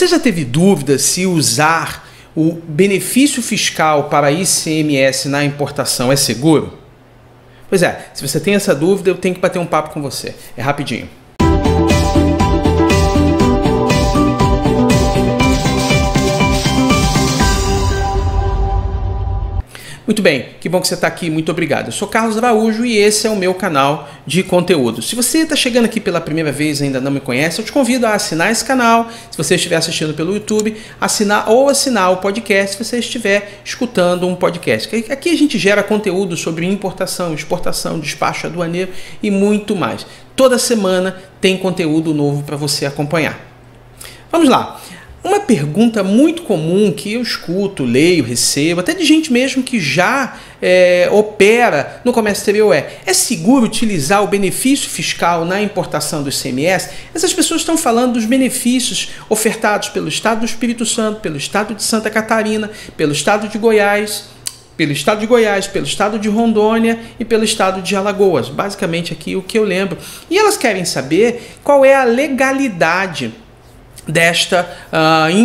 Você já teve dúvida se usar o benefício fiscal para ICMS na importação é seguro? Pois é, se você tem essa dúvida, eu tenho que bater um papo com você. É rapidinho. Muito bem, que bom que você está aqui, muito obrigado. Eu sou Carlos Araújo e esse é o meu canal de conteúdo. Se você está chegando aqui pela primeira vez e ainda não me conhece, eu te convido a assinar esse canal, se você estiver assistindo pelo YouTube, assinar o podcast se você estiver escutando um podcast. Aqui a gente gera conteúdo sobre importação, exportação, despacho aduaneiro e muito mais. Toda semana tem conteúdo novo para você acompanhar. Vamos lá. Uma pergunta muito comum que eu escuto, leio, recebo, até de gente mesmo que já opera no comércio exterior é seguro utilizar o benefício fiscal na importação do ICMS? Essas pessoas estão falando dos benefícios ofertados pelo Estado do Espírito Santo, pelo Estado de Santa Catarina, pelo Estado de Goiás, pelo Estado de Rondônia e pelo Estado de Alagoas. Basicamente aqui o que eu lembro. E elas querem saber qual é a legalidade desta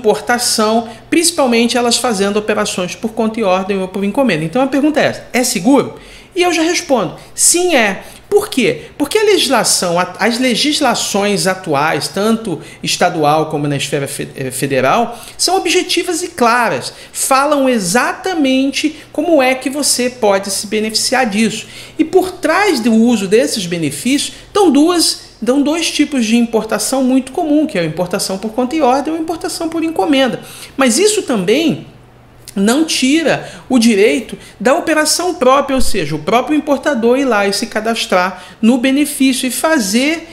importação, principalmente elas fazendo operações por conta e ordem ou por encomenda. Então a pergunta é essa, é seguro? E eu já respondo, sim é. Por quê? Porque a legislação, as legislações atuais, tanto estadual como na esfera federal, são objetivas e claras, falam exatamente como é que você pode se beneficiar disso. E por trás do uso desses benefícios estão dois tipos de importação muito comum, que é a importação por conta e ordem ou a importação por encomenda. Mas isso também não tira o direito da operação própria, ou seja, o próprio importador ir lá e se cadastrar no benefício e fazer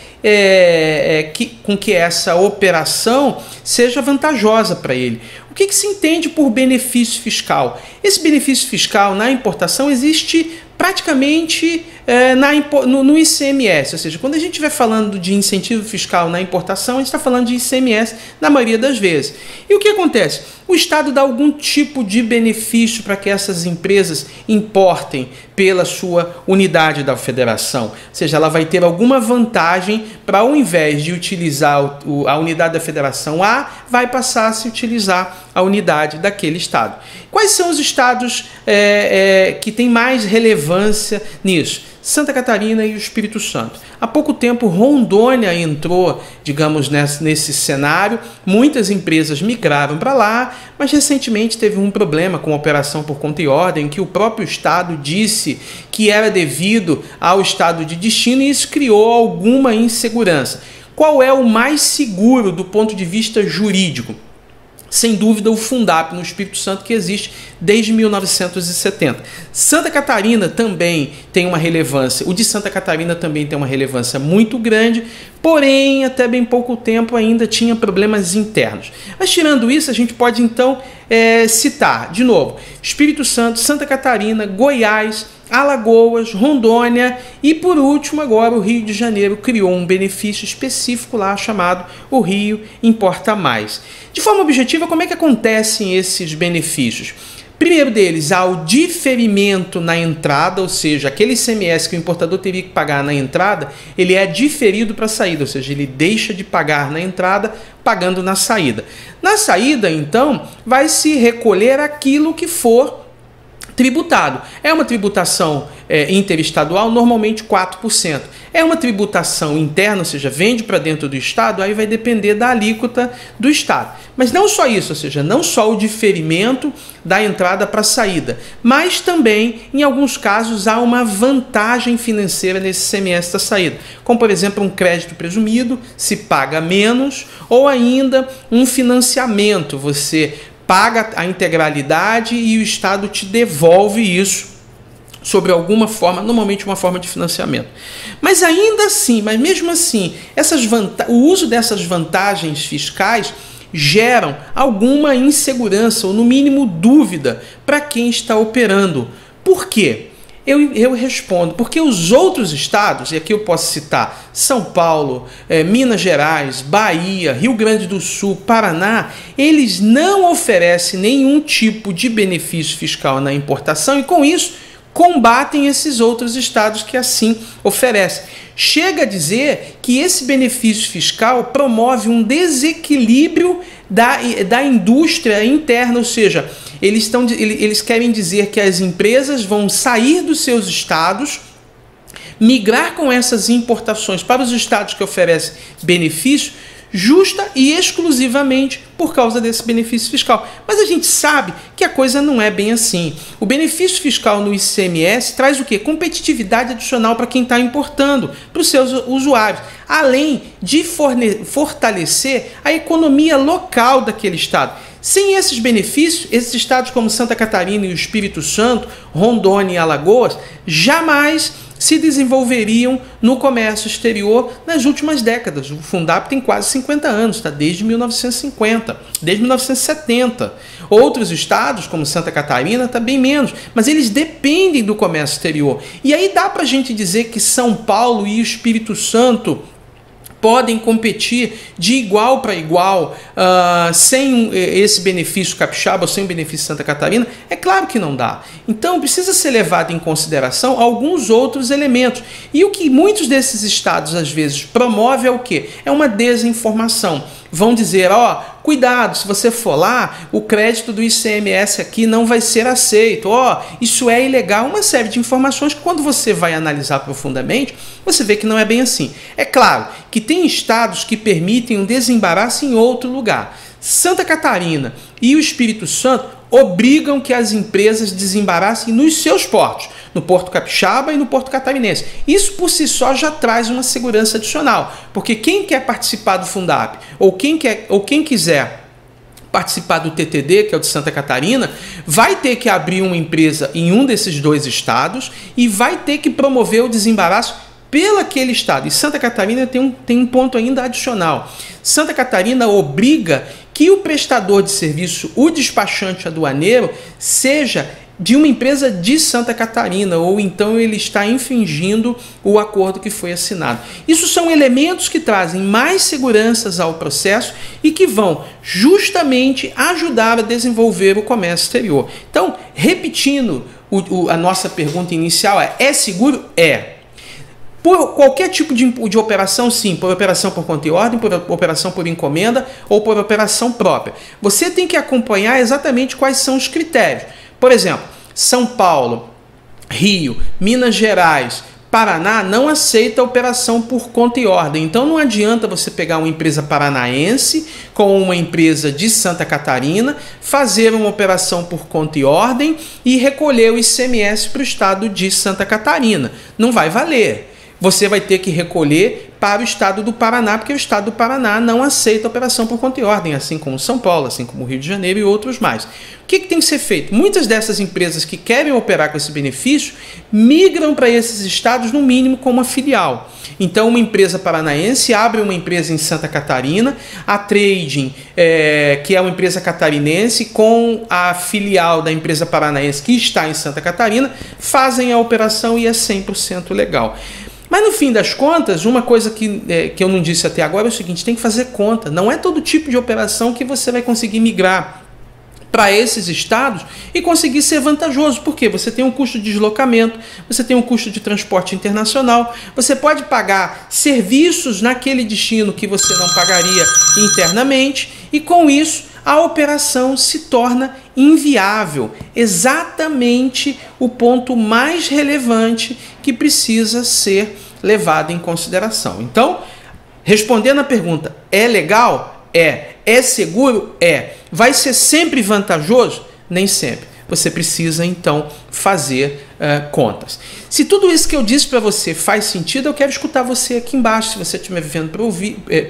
com que essa operação seja vantajosa para ele. O que se entende por benefício fiscal? Esse benefício fiscal na importação existe praticamente no ICMS, ou seja, quando a gente estiver falando de incentivo fiscal na importação, a gente está falando de ICMS na maioria das vezes. E o que acontece? O Estado dá algum tipo de benefício para que essas empresas importem pela sua unidade da federação, ou seja, ela vai ter alguma vantagem para, ao invés de utilizar a unidade da federação A, vai passar a se utilizar a unidade daquele estado. Quais são os estados que têm mais relevância nisso? Santa Catarina e o Espírito Santo. Há pouco tempo, Rondônia entrou, digamos, nesse cenário. Muitas empresas migraram para lá, mas recentemente teve um problema com a operação por conta e ordem, que o próprio Estado disse que era devido ao estado de destino e isso criou alguma insegurança. Qual é o mais seguro do ponto de vista jurídico? Sem dúvida, o FUNDAP no Espírito Santo, que existe desde 1970. Santa Catarina também tem uma relevância, o de Santa Catarina também tem uma relevância muito grande, porém, até bem pouco tempo ainda tinha problemas internos. Mas tirando isso, a gente pode então citar, de novo, Espírito Santo, Santa Catarina, Goiás, Alagoas, Rondônia e, por último, agora o Rio de Janeiro criou um benefício específico lá chamado o Rio Importa Mais. De forma objetiva, como é que acontecem esses benefícios? Primeiro deles, há o diferimento na entrada, ou seja, aquele ICMS que o importador teria que pagar na entrada, ele é diferido para a saída, ou seja, ele deixa de pagar na entrada, pagando na saída. Na saída, então, vai se recolher aquilo que for tributado. É uma tributação interestadual, normalmente 4%. É uma tributação interna, ou seja, vende para dentro do Estado, aí vai depender da alíquota do Estado. Mas não só isso, ou seja, não só o diferimento da entrada para a saída, mas também, em alguns casos, há uma vantagem financeira nesse ICMS da saída, como, por exemplo, um crédito presumido, se paga menos, ou ainda um financiamento, você paga a integralidade e o Estado te devolve isso sobre alguma forma, normalmente uma forma de financiamento. Mas ainda assim, mas mesmo assim, o uso dessas vantagens fiscais geram alguma insegurança ou no mínimo dúvida para quem está operando. Por quê? Eu respondo, porque os outros estados, e aqui eu posso citar São Paulo, Minas Gerais, Bahia, Rio Grande do Sul, Paraná, eles não oferecem nenhum tipo de benefício fiscal na importação e, com isso, combatem esses outros estados que assim oferecem. Chega a dizer que esse benefício fiscal promove um desequilíbrio da indústria interna, ou seja, eles querem dizer que as empresas vão sair dos seus estados, migrar com essas importações para os estados que oferecem benefício, justa e exclusivamente por causa desse benefício fiscal. Mas a gente sabe que a coisa não é bem assim. O benefício fiscal no ICMS traz o quê? Competitividade adicional para quem está importando, para os seus usuários, além de fortalecer a economia local daquele estado. Sem esses benefícios, esses estados como Santa Catarina e o Espírito Santo, Rondônia e Alagoas, jamais se desenvolveriam no comércio exterior nas últimas décadas. O Fundap tem quase 50 anos, tá? Desde 1950, desde 1970. Outros estados, como Santa Catarina, tá bem menos, mas eles dependem do comércio exterior. E aí dá pra gente dizer que São Paulo e o Espírito Santo podem competir de igual para igual sem esse benefício capixaba ou sem o benefício Santa Catarina? É claro que não dá. Então precisa ser levado em consideração alguns outros elementos. E o que muitos desses estados às vezes promove é o quê? É uma desinformação. Vão dizer, ó, cuidado, se você for lá, o crédito do ICMS aqui não vai ser aceito, ó, isso é ilegal, uma série de informações que quando você vai analisar profundamente, você vê que não é bem assim. É claro que tem estados que permitem um desembaraço em outro lugar. Santa Catarina e o Espírito Santo obrigam que as empresas desembaraçem nos seus portos, no Porto Capixaba e no Porto Catarinense. Isso por si só já traz uma segurança adicional, porque quem quer participar do Fundap ou quem quiser participar do TTD, que é o de Santa Catarina, vai ter que abrir uma empresa em um desses dois estados e vai ter que promover o desembaraço pelo aquele estado. E Santa Catarina tem um ponto ainda adicional. Santa Catarina obriga que o prestador de serviço, o despachante aduaneiro, seja de uma empresa de Santa Catarina, ou então ele está infringindo o acordo que foi assinado. Isso são elementos que trazem mais seguranças ao processo e que vão justamente ajudar a desenvolver o comércio exterior. Então, repetindo a nossa pergunta inicial, é seguro? É. Por qualquer tipo de operação, sim, por operação por conta e ordem, por operação por encomenda ou por operação própria. Você tem que acompanhar exatamente quais são os critérios. Por exemplo, São Paulo, Rio, Minas Gerais, Paraná não aceita a operação por conta e ordem. Então não adianta você pegar uma empresa paranaense com uma empresa de Santa Catarina, fazer uma operação por conta e ordem e recolher o ICMS para o estado de Santa Catarina. Não vai valer. Você vai ter que recolher para o estado do Paraná, porque o estado do Paraná não aceita a operação por conta e ordem, assim como São Paulo, assim como Rio de Janeiro e outros mais. O que tem que ser feito? Muitas dessas empresas que querem operar com esse benefício migram para esses estados, no mínimo, como uma filial. Então, uma empresa paranaense abre uma empresa em Santa Catarina, a Trading, que é uma empresa catarinense, com a filial da empresa paranaense que está em Santa Catarina, fazem a operação e é 100% legal. Mas no fim das contas, uma coisa que eu não disse até agora é o seguinte, tem que fazer conta. Não é todo tipo de operação que você vai conseguir migrar para esses estados e conseguir ser vantajoso. Por quê? Você tem um custo de deslocamento, você tem um custo de transporte internacional, você pode pagar serviços naquele destino que você não pagaria internamente e com isso a operação se torna inviável. Exatamente o ponto mais relevante que precisa ser levado em consideração. Então, respondendo a pergunta, é legal? É. É seguro? É. Vai ser sempre vantajoso? Nem sempre. Você precisa, então, fazer contas. Se tudo isso que eu disse para você faz sentido, eu quero escutar você aqui embaixo. Se você estiver vivendo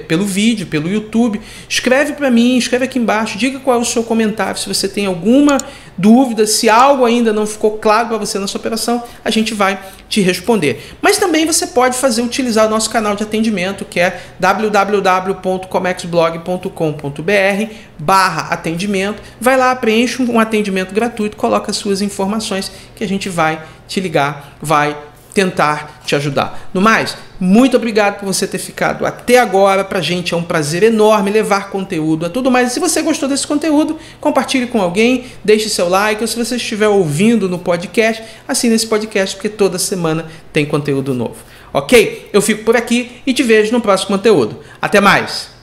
pelo vídeo, pelo YouTube, escreve para mim, escreve aqui embaixo, diga qual é o seu comentário. Se você tem alguma dúvida, se algo ainda não ficou claro para você na sua operação, a gente vai te responder. Mas também você pode utilizar o nosso canal de atendimento, que é www.comexblog.com.br/atendimento. Vai lá, preenche um atendimento gratuito, coloca suas informações que a gente vai te ligar, vai tentar te ajudar. No mais, muito obrigado por você ter ficado até agora. Pra gente é um prazer enorme levar conteúdo a tudo mais. E se você gostou desse conteúdo, compartilhe com alguém, deixe seu like, ou se você estiver ouvindo no podcast, assine esse podcast, porque toda semana tem conteúdo novo. Ok? Eu fico por aqui e te vejo no próximo conteúdo. Até mais!